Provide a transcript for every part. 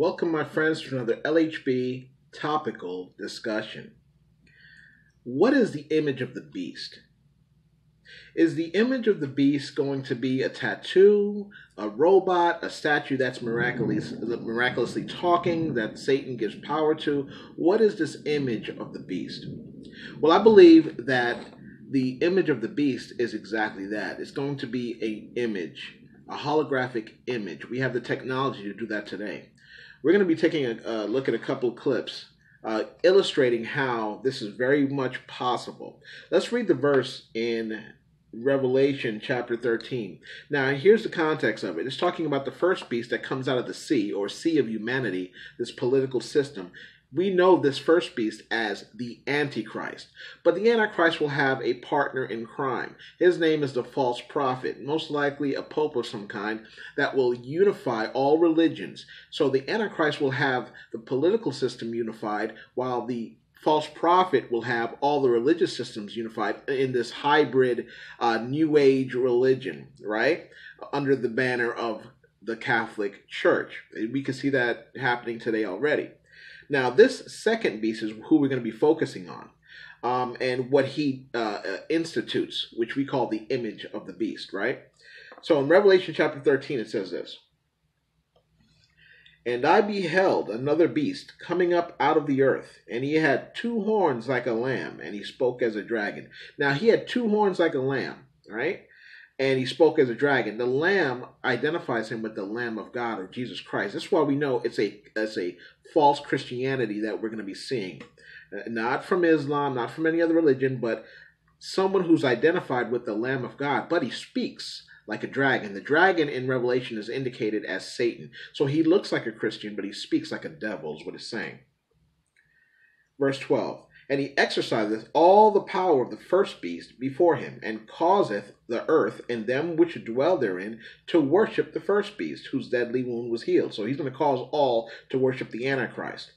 Welcome, my friends, to another LHB Topical Discussion. What is the image of the beast? Is the image of the beast going to be a tattoo, a robot, a statue that's miraculously talking, that Satan gives power to? What is this image of the beast? Well, I believe that the image of the beast is exactly that. It's going to be an image, a holographic image. We have the technology to do that today. We're going to be taking a look at a couple of clips illustrating how this is very much possible. Let's read the verse in Revelation chapter 13. Now, here's the context of it. It's talking about the first beast that comes out of the sea, or sea of humanity, this political system. We know this first beast as the Antichrist, but the Antichrist will have a partner in crime. His name is the False Prophet, most likely a pope of some kind that will unify all religions. So the Antichrist will have the political system unified, while the False Prophet will have all the religious systems unified in this hybrid New Age religion, right? Under the banner of the Catholic Church. We can see that happening today already. Now, this second beast is who we're going to be focusing on and what he institutes, which we call the image of the beast, right? So in Revelation chapter 13, it says this: "And I beheld another beast coming up out of the earth, and he had two horns like a lamb, and he spoke as a dragon." Now, he had two horns like a lamb, right? And he spoke as a dragon. The lamb identifies him with the Lamb of God, or Jesus Christ. That's why we know it's a false Christianity that we're going to be seeing. Not from Islam, not from any other religion, but someone who's identified with the Lamb of God. But he speaks like a dragon. The dragon in Revelation is indicated as Satan. So he looks like a Christian, but he speaks like a devil is what it's saying. Verse 12. "And he exerciseth all the power of the first beast before him, and causeth the earth and them which dwell therein to worship the first beast, whose deadly wound was healed." So he's going to cause all to worship the Antichrist.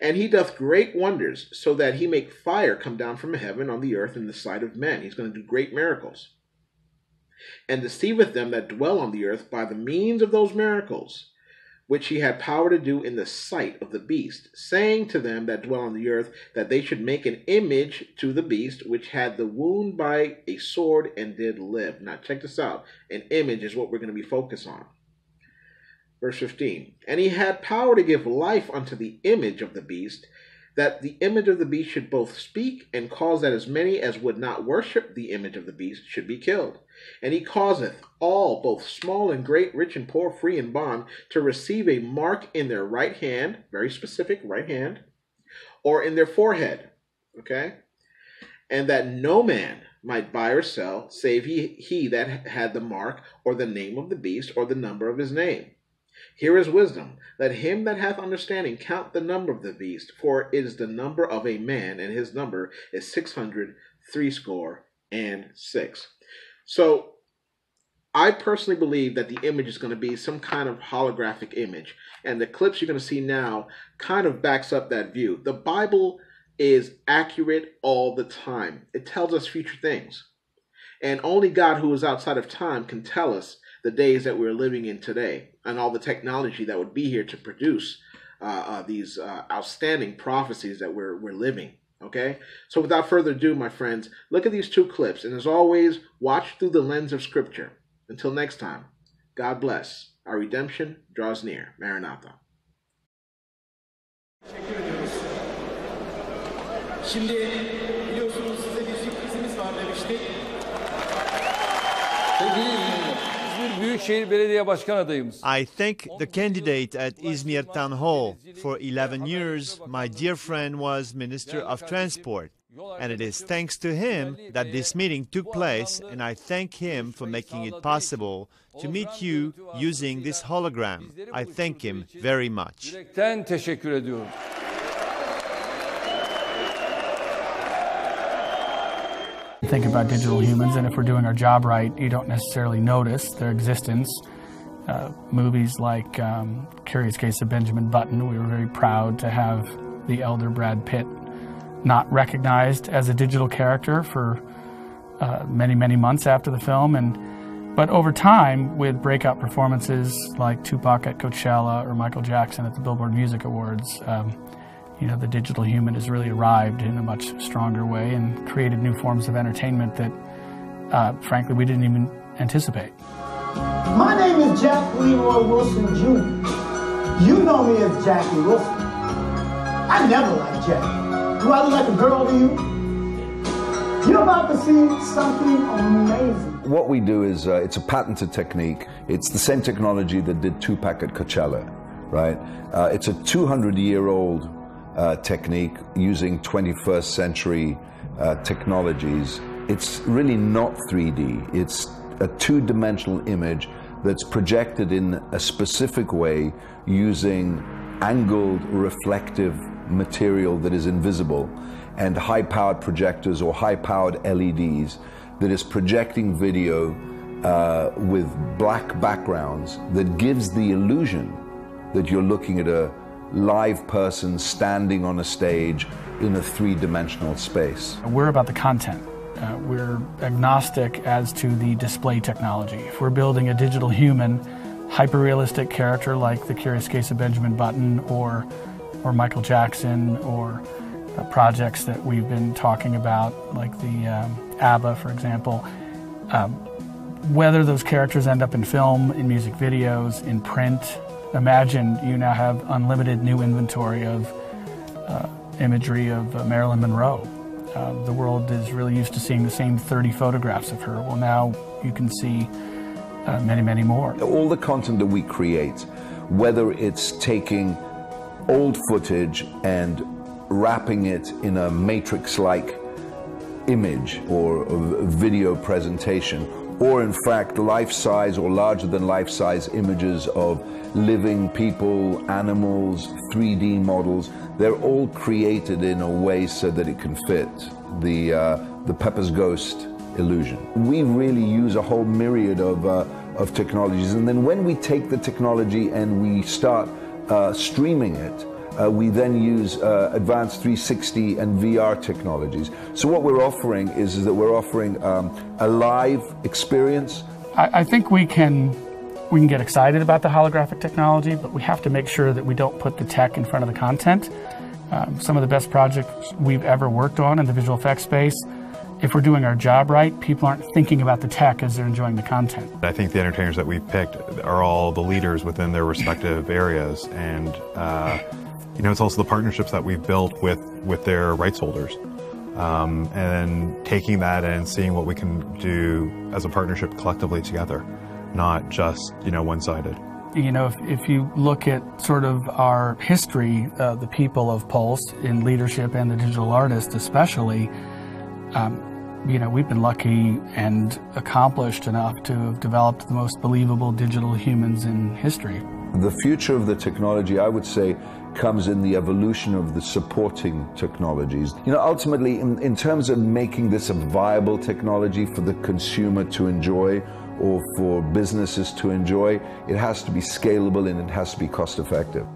"And he doth great wonders, so that he make fire come down from heaven on the earth in the sight of men." He's going to do great miracles. "And deceiveth them that dwell on the earth by the means of those miracles, which he had power to do in the sight of the beast, saying to them that dwell on the earth that they should make an image to the beast, which had the wound by a sword and did live." Now check this out. An image is what we're going to be focused on. Verse 15. "And he had power to give life unto the image of the beast, that the image of the beast should both speak, and cause that as many as would not worship the image of the beast should be killed. And he causeth all, both small and great, rich and poor, free and bond, to receive a mark in their right hand," very specific, right hand, "or in their forehead," okay? "And that no man might buy or sell, save he that had the mark, or the name of the beast, or the number of his name. Here is wisdom. Let him that hath understanding count the number of the beast, for it is the number of a man, and his number is 666. So I personally believe that the image is going to be some kind of holographic image. And the clips you're going to see now kind of backs up that view. The Bible is accurate all the time. It tells us future things. And only God, who is outside of time, can tell us the days that we're living in today, and all the technology that would be here to produce these outstanding prophecies that we're living, okay? So without further ado, my friends, look at these two clips, and as always, watch through the lens of Scripture. Until next time, God bless. Our redemption draws near. Maranatha. I thank the candidate at İzmir Town Hall. For 11 years, my dear friend was Minister of Transport, and it is thanks to him that this meeting took place, and I thank him for making it possible to meet you using this hologram. I thank him very much. Think about digital humans, and if we're doing our job right, you don't necessarily notice their existence. Movies like Curious Case of Benjamin Button, we were very proud to have the elder Brad Pitt not recognized as a digital character for many, many months after the film, and But over time, with breakout performances like Tupac at Coachella or Michael Jackson at the Billboard Music Awards, you know, the digital human has really arrived in a much stronger way and created new forms of entertainment that, frankly, we didn't even anticipate. My name is Jack Leroy Wilson Jr. You know me as Jackie Wilson. I never liked Jackie. Do I look like a girl to you? You're about to see something amazing. What we do is, it's a patented technique. It's the same technology that did Tupac at Coachella, right? It's a 200-year-old technique using 21st century technologies. It's really not 3D. It's a two-dimensional image that's projected in a specific way using angled reflective material that is invisible and high-powered projectors or high-powered LEDs that is projecting video with black backgrounds that gives the illusion that you're looking at a live person standing on a stage in a three-dimensional space. We're about the content. We're agnostic as to the display technology. If we're building a digital human, hyper-realistic character like the Curious Case of Benjamin Button or Michael Jackson, or projects that we've been talking about like the ABBA, for example, whether those characters end up in film, in music videos, in print, imagine you now have unlimited new inventory of imagery of Marilyn Monroe. The world is really used to seeing the same 30 photographs of her. Well, now you can see many, many more. All the content that we create, whether it's taking old footage and wrapping it in a matrix-like image or a video presentation, or in fact life-size or larger-than-life-size images of living people, animals, 3D models, they're all created in a way so that it can fit the Pepper's Ghost illusion. We really use a whole myriad of technologies, and then when we take the technology and we start streaming it, we then use advanced 360 and VR technologies. So what we're offering is that we're offering a live experience. I think we can get excited about the holographic technology, but we have to make sure that we don't put the tech in front of the content. Some of the best projects we've ever worked on in the visual effects space, if we're doing our job right, people aren't thinking about the tech as they're enjoying the content. I think the entertainers that we've picked are all the leaders within their respective areas, and you know, it's also the partnerships that we've built with their rights holders, and taking that and seeing what we can do as a partnership collectively together, not just, you know, one-sided. You know, if you look at sort of our history, the people of Pulse in leadership and the digital artists especially, you know, we've been lucky and accomplished enough to have developed the most believable digital humans in history. The future of the technology, I would say, comes in the evolution of the supporting technologies. You know, ultimately, in terms of making this a viable technology for the consumer to enjoy or for businesses to enjoy, it has to be scalable and it has to be cost effective.